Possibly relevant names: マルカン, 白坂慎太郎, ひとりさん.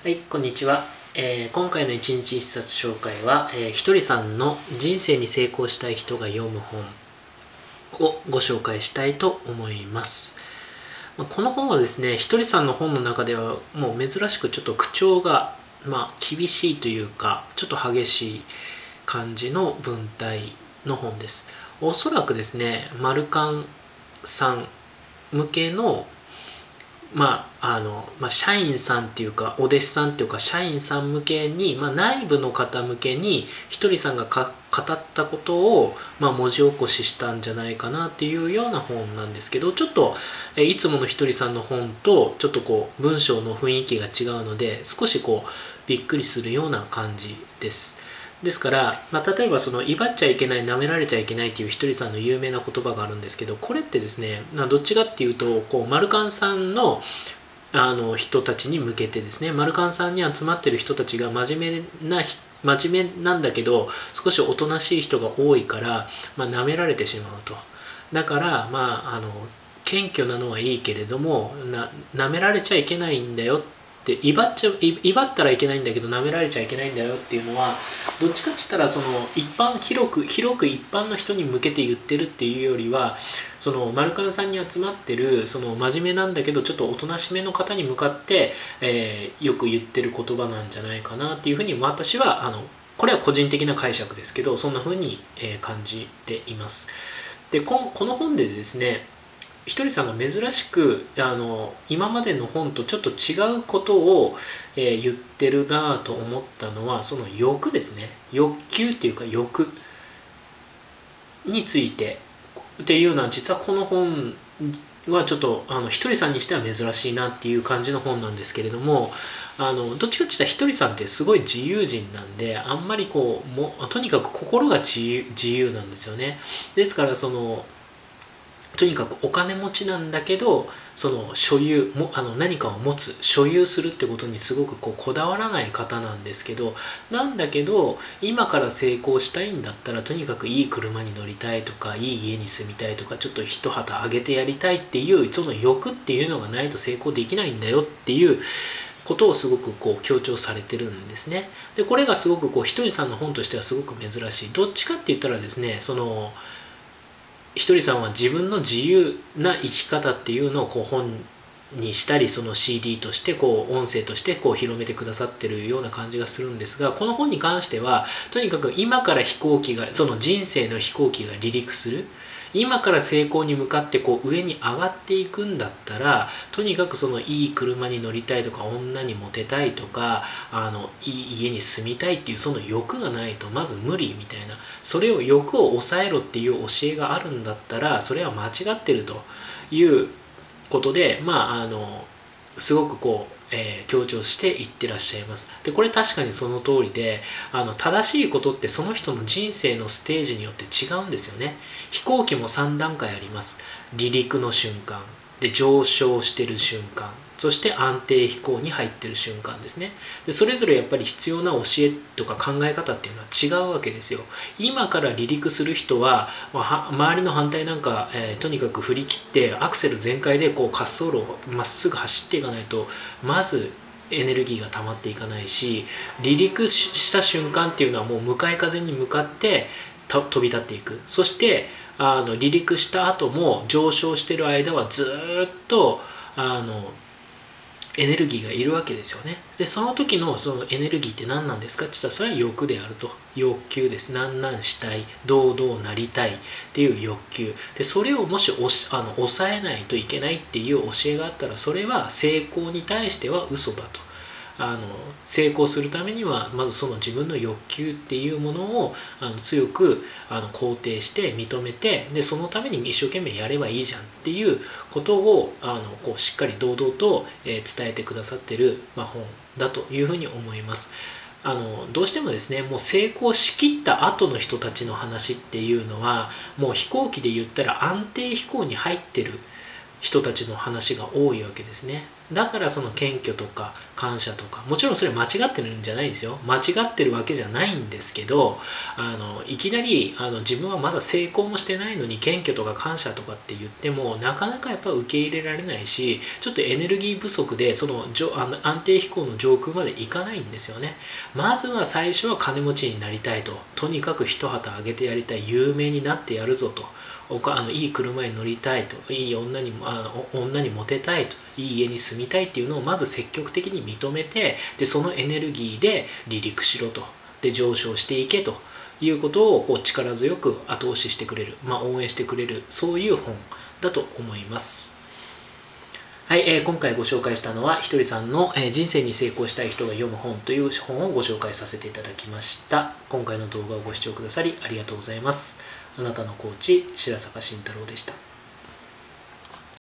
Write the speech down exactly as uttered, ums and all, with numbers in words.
はい、こんにちは、えー、今回の一日一冊紹介は、えー、ひとりさんの人生に成功したい人が読む本をご紹介したいと思います。まあ、この本はですね、ひとりさんの本の中ではもう珍しくちょっと口調が、まあ、厳しいというかちょっと激しい感じの文体の本です。おそらくですね、マルカンさん向けのまああのまあ、社員さんっていうかお弟子さんっていうか社員さん向けに、まあ、内部の方向けにひとりさんがか語ったことを、まあ、文字起こししたんじゃないかなっていうような本なんですけど、ちょっとえいつものひとりさんの本とちょっとこう文章の雰囲気が違うので少しこうびっくりするような感じです。ですから、まあ、例えばその威張っちゃいけない、舐められちゃいけないっていうひとりさんの有名な言葉があるんですけど、これってですね、まあ、どっちかっていうとこうマルカンさんのあの人たちに向けてですね、マルカンさんに集まってる人たちが真面目な真面目なんだけど少しおとなしい人が多いから、まあ、舐められてしまうと。だからまああの謙虚なのはいいけれどもな舐められちゃいけないんだよってで威張っちゃ威張ったらいけないんだけど舐められちゃいけないんだよっていうのはどっちかって言ったらその一般広く広く一般の人に向けて言ってるっていうよりはそのマルカンさんに集まってるその真面目なんだけどちょっとおとなしめの方に向かって、えー、よく言ってる言葉なんじゃないかなっていうふうに私はあのこれは個人的な解釈ですけどそんなふうに、えー、感じています。で、こ、この本でですねひとりさんが珍しくあの今までの本とちょっと違うことを、えー、言ってるなと思ったのはその欲ですね。欲求っていうか欲についてっていうのは実はこの本はちょっとあのひとりさんにしては珍しいなっていう感じの本なんですけれども、あのどっちかって言ったらひとりさんってすごい自由人なんであんまりこうもとにかく心が自由、自由なんですよね。ですからそのとにかくお金持ちなんだけどその所有もあの何かを持つ所有するってことにすごくこうこだわらない方なんですけど、なんだけど今から成功したいんだったらとにかくいい車に乗りたいとかいい家に住みたいとかちょっと一旗あげてやりたいっていうその欲っていうのがないと成功できないんだよっていうことをすごくこう強調されてるんですね。でこれがすごくこうひとりさんの本としてはすごく珍しい。どっちかって言ったらですねそのひとりさんは自分の自由な生き方っていうのをこう本にしたりその シーディー としてこう音声としてこう広めてくださってるような感じがするんですが、この本に関してはとにかく今から飛行機がその人生の飛行機が離陸する今から成功に向かってこう上に上がっていくんだったらとにかくそのいい車に乗りたいとか女にモテたいとかあのいい家に住みたいっていうその欲がないとまず無理みたいな、それを欲を抑えろっていう教えがあるんだったらそれは間違ってるということで、まああのすごくこうえー、強調して言ってらっしゃいます。でこれ確かにその通りであの正しいことってその人の人生のステージによって違うんですよね。飛行機もさん段階あります。離陸の瞬間で上昇してる瞬間そして安定飛行に入ってる瞬間ですね。でそれぞれやっぱり必要な教えとか考え方っていうのは違うわけですよ。今から離陸する人は、まあ、周りの反対なんか、えー、とにかく振り切ってアクセル全開でこう滑走路をまっすぐ走っていかないとまずエネルギーが溜まっていかないし、離陸した瞬間っていうのはもう向かい風に向かって飛び立っていく。そしてあの離陸した後も上昇してる間はずっとあのエネルギーがいるわけですよね。でその時のそのエネルギーって何なんですかって言ったらそれは欲であると。欲求です。何々したい、堂々なりたいっていう欲求で、それをもしおしあの抑えないといけないっていう教えがあったらそれは成功に対しては嘘だと。あの成功するためにはまずその自分の欲求っていうものをあの強くあの肯定して認めて、でそのために一生懸命やればいいじゃんっていうことをあのこうしっかり堂々と、えー、伝えてくださってる、まあ、本だというふうに思います。あのどうしてもですねもう成功しきった後の人たちの話っていうのはもう飛行機で言ったら安定飛行に入ってる人たちの話が多いわけですね。だからその謙虚とか感謝とか、もちろんそれ間違ってるんじゃないですよ。間違ってるわけじゃないんですけど、あのいきなりあの自分はまだ成功もしてないのに謙虚とか感謝とかって言ってもなかなかやっぱ受け入れられないし、ちょっとエネルギー不足でその安定飛行の上空までいかないんですよね。まずは最初は金持ちになりたいと、とにかく一旗あげてやりたい、有名になってやるぞと、おかあのいい車に乗りたいと、いい女にあの女にモテたいと、いい家に住みたいっていうのをまず積極的に認めて、でそのエネルギーで離陸しろと、で上昇していけということをこう力強く後押ししてくれる、まあ、応援してくれる、そういう本だと思います。はい、えー、今回ご紹介したのはひとりさんの、えー、人生に成功したい人が読む本という本をご紹介させていただきました。今回の動画をご視聴くださりありがとうございます。あなたのコーチ白坂慎太郎でした。